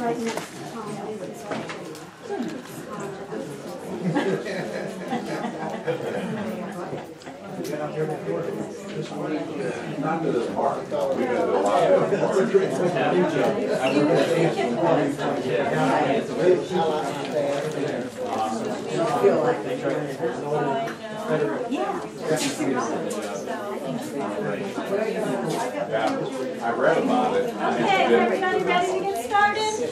right next to Tom David's I read about it. Okay, everybody ready to get started?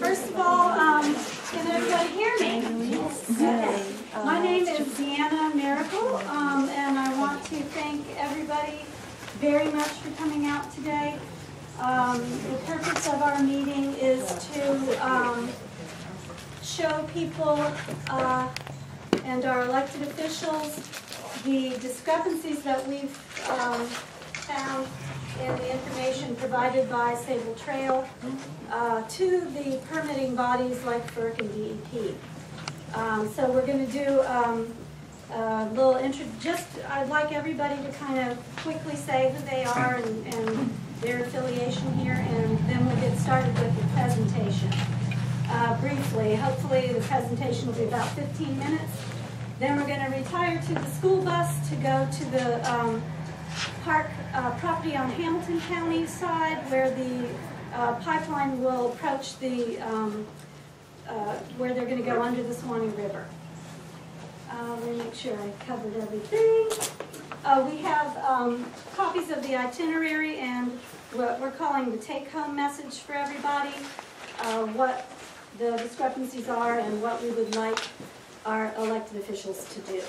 First of all, can everybody hear me? Okay. My name is Deanna Maracle, and I want to thank everybody very much for coming out today. The purpose of our meeting is to show people and our elected officials the discrepancies that we've found in the information provided by Sabal Trail to the permitting bodies like FERC and DEP. So we're going to do a little intro. Just I'd like everybody to kind of quickly say who they are and their affiliation here, and then we'll get started with the presentation. Briefly, hopefully the presentation will be about 15 minutes. Then we're going to retire to the school bus to go to the park property on Hamilton County side where the pipeline will approach the, where they're going to go under the Suwannee River. Let me make sure I covered everything. We have copies of the itinerary and what we're calling the take-home message for everybody, what the discrepancies are and what we would like our elected officials to do.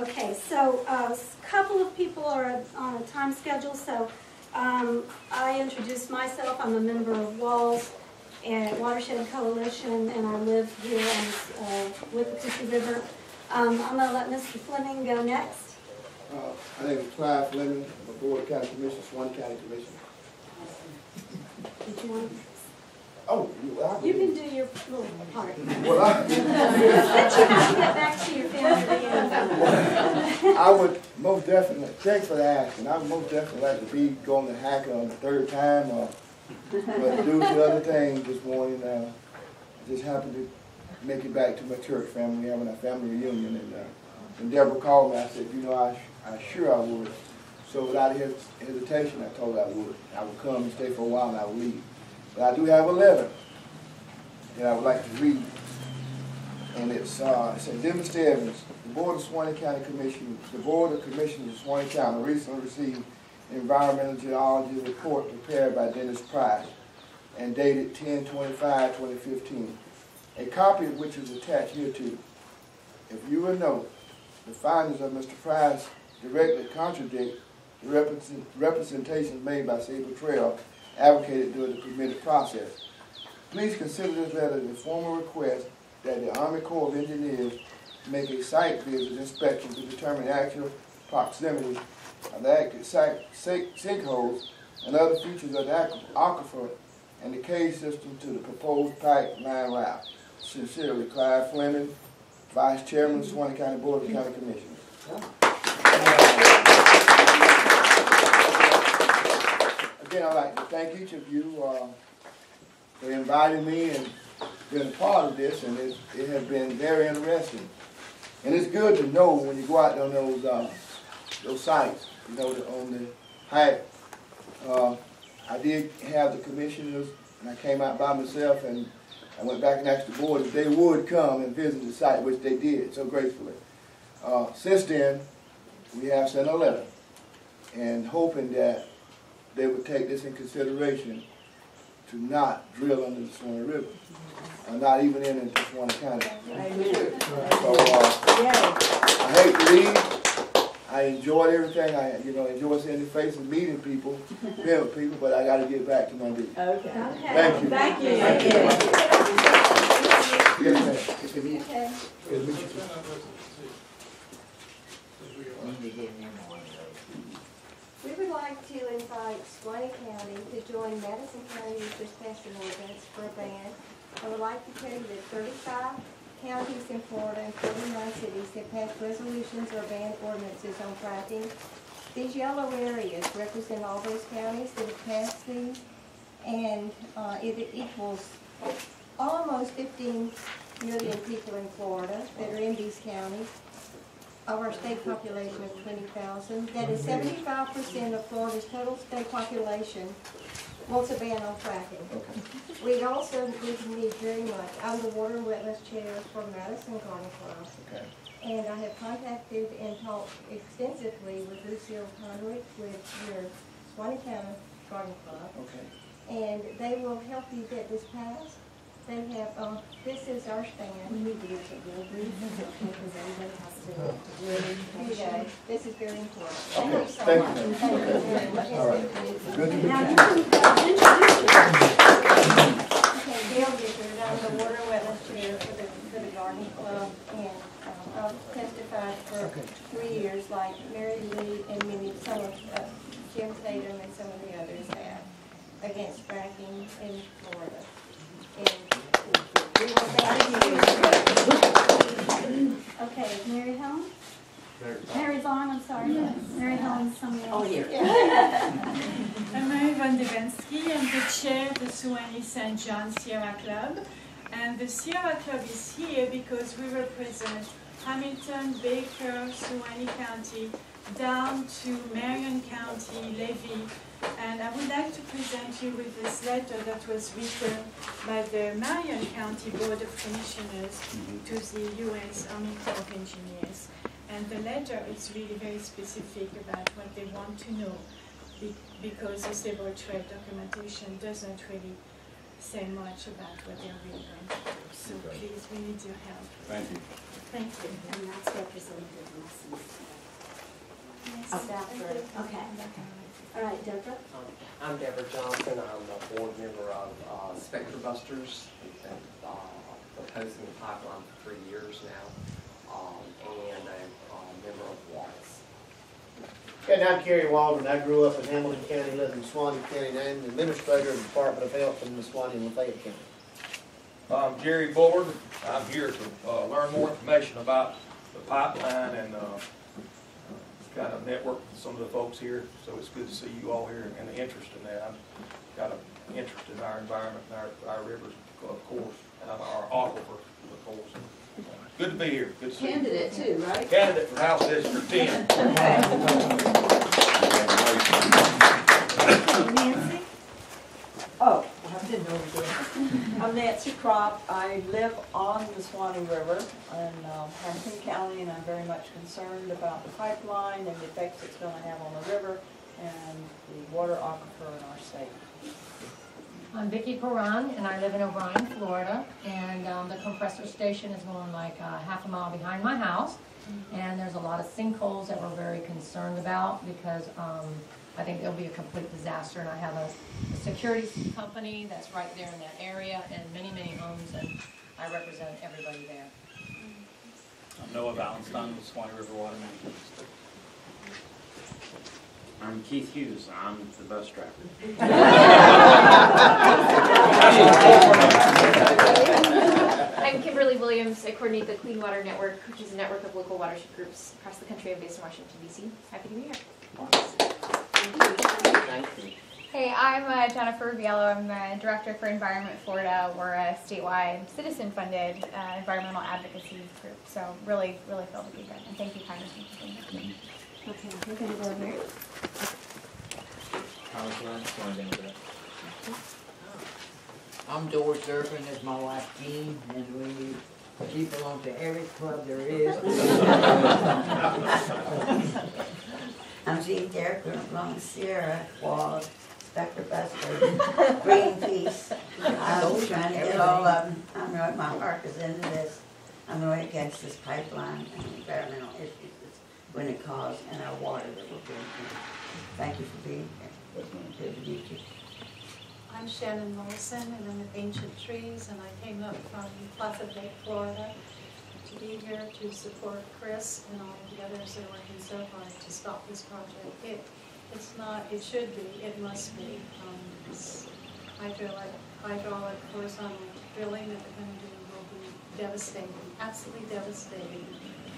Okay, so a couple of people are on a time schedule, so I introduced myself. I'm a member of WWALS Watershed Coalition, and I live here on, with the Mississippi River. I'm going to let Mr. Fleming go next. My name is Clive Fleming. I'm a Board of County Commissioner, Suwannee County Commissioner. Did you want to? Oh, you can do your little part. Well, let you have to get back to your family. Well, I would most definitely, thanks for the ask, and I would most definitely like to be going to Hacker on the third time, but due to other things this morning, I just happened to make it back to my church family. Having a family reunion, and Deborah called me. I said, you know, I would. So without hesitation, I told her I would. I would come and stay for a while, and I would leave. But I do have a letter that I would like to read, and it's a Dennis Stevens. The Board of Suwannee County Commission, the Board of Commissioners of Suwannee County recently received an environmental geology report prepared by Dennis Price and dated 10/25/2015. A copy of which is attached hereto. If you will note, the findings of Mr. Price directly contradict the representations made by Sabal Trail advocated during the permitted process. Please consider this letter as a formal request that the Army Corps of Engineers make a site visit inspection to determine actual proximity of the active site sinkholes and other features of the aquifer and the cave system to the proposed pipeline route. Sincerely, Clive Fleming, Vice Chairman of the Suwannee County Board of County Commissioners. Again, I'd like to thank each of you for inviting me and being a part of this, and it has been very interesting. And it's good to know when you go out on those sites, you know, on the hike. I did have the commissioners, and I came out by myself, and I went back and asked the board if they would come and visit the site, which they did, so gratefully. Since then, we have sent a letter, and hoping that they would take this in consideration to not drill under the Suwannee River, or not even in Suwannee County. Amen. So I hate to leave. I enjoyed everything. I enjoy seeing the faces, meeting people, being with people, but I got to get back to my meeting. Okay. Thank you. Thank you. Thank you. Yes, ma'am. Okay. We would like to invite Suwannee County to join Madison County Users Pension Ordinance for a ban. I would like to tell you that 35 counties in Florida and 49 cities have passed resolutions or banned ordinances on fracking. These yellow areas represent all those counties that have passed these, and it equals almost 15 million people in Florida that are in these counties. Our state population is 20,000. That is 75% of Florida's total state population wants a ban on fracking. Okay. We also need very much. I'm the Water and Wetlands Chair for Madison County for us. And I have contacted and talked extensively with Lucille Conwick with your Suwannee County Garden Club. Okay. And they will help you get this passed. They have, this is our stand. We need to get to the building because everybody has to do it. Okay. This is very important. Okay. Thank you so much. All right. Good to meet you. Now you can introduce yourself. Okay, Gail Gifford. I'm the Water and Wetlands Chair for the Garden Club. And I've testified for 3 years, like Mary Lee and some of Jim Tatum and some of the others have, against fracking in Florida. And we will thank you. Okay, Mary Helms? Mary's on, I'm sorry. Yes. Mary Helms, somebody else. Oh, here. Yeah. I'm Mary Van Devensky. I'm the chair of the Suwannee St. John Sierra Club. And the Sierra Club is here because we represent Hamilton, Baker, Suwannee County, down to Marion County, Levy, and I would like to present you with this letter that was written by the Marion County Board of Commissioners to the U.S. Army Corps of Engineers. And the letter is really very specific about what they want to know because the Sabal Trail documentation doesn't really say much about what they're really going to do. So please, we need your help. Thank you. Thank you. And that's represented in yes, okay. All right, Deborah. I'm Deborah Johnson. I'm a board member of Spectra Busters. We've been proposing the pipeline for 3 years now, and a member of WWALS. And I'm Kerry Waldman. I grew up in Hamilton County, lived in Suwannee County, and I'm the administrator of the Department of Health in the Suwannee and Lafayette County. I'm Jerry Bullard. I'm here to learn more information about the pipeline and got a network with some of the folks here, so it's good to see you all here and the interest in that. I've got an interest in our environment and our rivers, of course, and our aquifer, of course. Good to be here. Good to see you. Candidate too, right? Candidate for House District 10. Nancy? Oh, I didn't know we did. I'm Nancy Crop. I live on the Suwannee River in Hamilton County, and I'm very much concerned about the pipeline and the effects it's going to have on the river and the water aquifer in our state. I'm Vicki Perun, and I live in O'Brien, Florida, and the compressor station is going like half a mile behind my house, and there's a lot of sinkholes that we're very concerned about because I think it'll be a complete disaster, and I have a security company that's right there in that area, and many, many homes, and I represent everybody there. I'm Noah Valenstein with Suwannee River Water Management District. I'm Keith Hughes. I'm the bus driver. I'm Kimberly Williams. I coordinate the Clean Water Network, which is a network of local watershed groups across the country. I'm based in Washington, D.C. Happy to be here. Hey, I'm Jennifer Viello. I'm the Director for Environment Florida. We're a statewide citizen-funded environmental advocacy group. So really, really thrilled to be here. And thank you, Congressman, for being here. Okay, we're going to go over here. I'm George Durbin. It's my wife, Jean, and she belongs to every club there is. I'm Jean Derrick from Sierra, WWALS, Spectra Busters, Greenpeace. I was trying to get all of them. I know my heart is into this. I'm really against this pipeline and environmental issues that's going to cause and our water that we're drinking. Thank you for being here. Good to meet you. I'm Shannon Morrison, and I'm with Ancient Trees, and I came up from Placid Lake, Florida, to be here to support Chris and all the others that are working so hard to stop this project. It's not, it should be, it must be. Hydraulic horizontal drilling that we're going to do will be devastating, absolutely devastating.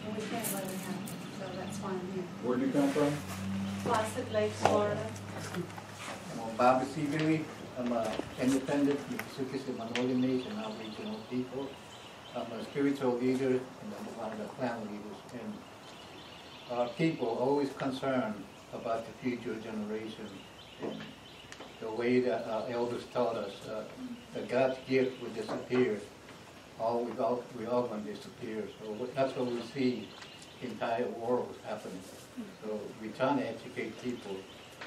And we can't let it happen, so that's why I'm here. Where do you come from? Placid Lake, Florida. I'm on Bobby C. Billy. I'm an independent Mongolian and our regional people. I'm a spiritual leader and I'm one of the clan leaders. And our people are always concerned about the future generation and the way that our elders taught us that God's gift would disappear. We all going to disappear. So that's what we see the entire world happening. So we're trying to educate people.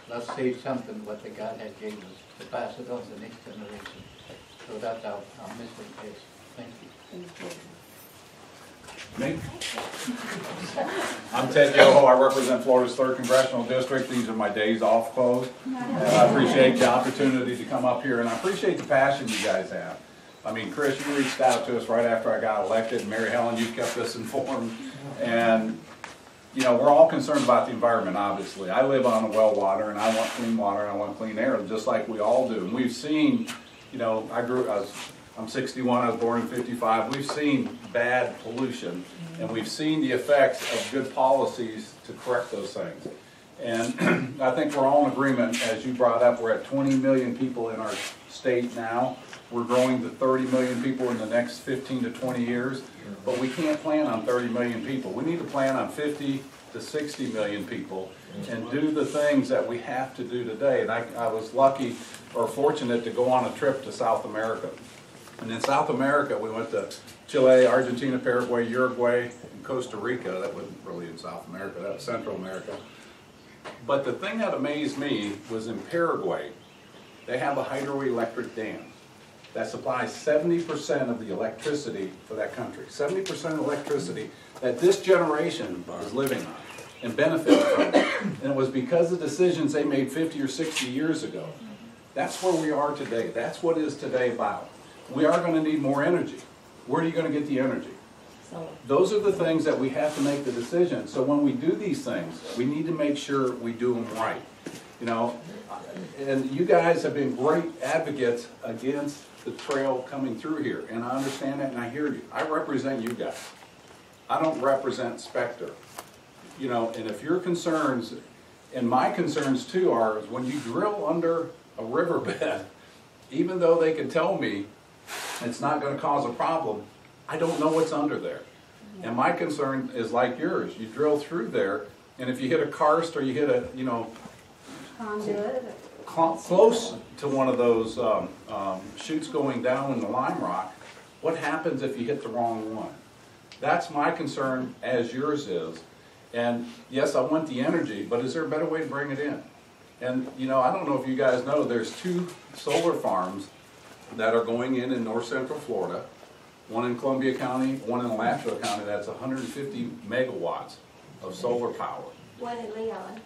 Let's save something what the God has given us to pass it on to the next generation. So that's our mission is. Thank you. Me? I'm Ted Yoho. I represent Florida's 3rd Congressional District. These are my days off clothes. I appreciate the opportunity to come up here, and I appreciate the passion you guys have. I mean, Chris, you reached out to us right after I got elected, and Mary Helen, you kept us informed. And, you know, we're all concerned about the environment, obviously. I live on well water, and I want clean water, and I want clean air, just like we all do. And we've seen, you know, I'm 61, I was born in 55. We've seen bad pollution, and we've seen the effects of good policies to correct those things. And I think we're all in agreement, as you brought up, we're at 20 million people in our state now. We're growing to 30 million people in the next 15 to 20 years, but we can't plan on 30 million people. We need to plan on 50 to 60 million people and do the things that we have to do today. And I was lucky or fortunate to go on a trip to South America. And in South America, we went to Chile, Argentina, Paraguay, Uruguay, and Costa Rica. That wasn't really in South America, that was Central America. But the thing that amazed me was in Paraguay, they have a hydroelectric dam that supplies 70% of the electricity for that country. 70% electricity that this generation is living on and benefiting from. And it was because of decisions they made 50 or 60 years ago. That's where we are today. That's what is today about. We are going to need more energy. Where are you going to get the energy? Those are the things that we have to make the decision. So when we do these things, we need to make sure we do them right. You know, and you guys have been great advocates against the trail coming through here. And I understand that and I hear you. I represent you guys. I don't represent Spectre. You know, and if your concerns, and my concerns too are, is when you drill under a riverbed, even though they can tell me it's not going to cause a problem, I don't know what's under there. And my concern is like yours. You drill through there, and if you hit a karst or you hit a, you know, close to one of those chutes going down in the lime rock, what happens if you hit the wrong one? That's my concern, as yours is. And yes, I want the energy, but is there a better way to bring it in? And, you know, I don't know if you guys know, there's 2 solar farms that are going in north central Florida, one in Columbia County, one in Alachua County, that's 150 megawatts of solar power. One in Leon.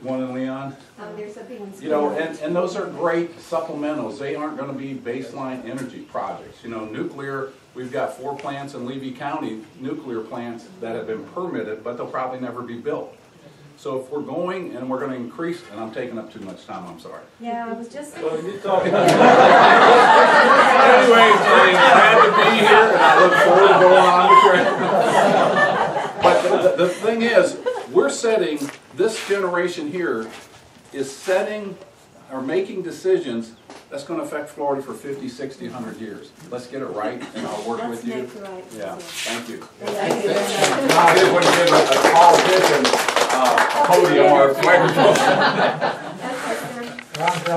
One in Leon. There's a big one. You know, and those are great supplementals. They aren't going to be baseline energy projects. You know, nuclear, we've got 4 plants in Levy County, nuclear plants that have been permitted, but they'll probably never be built. So if we're going and we're going to increase, and I'm taking up too much time, I'm sorry. Yeah, I was just saying. Well, you're talking. Anyways, I'm glad to be here, and I look forward to going on the trail. But the thing is, we're setting, this generation here is setting or making decisions that's going to affect Florida for 50, 60, 100 years. Let's get it right, and I'll work with you. Right. Yeah, thank you. Thank you. I just want to give a politician a podium or a microphone.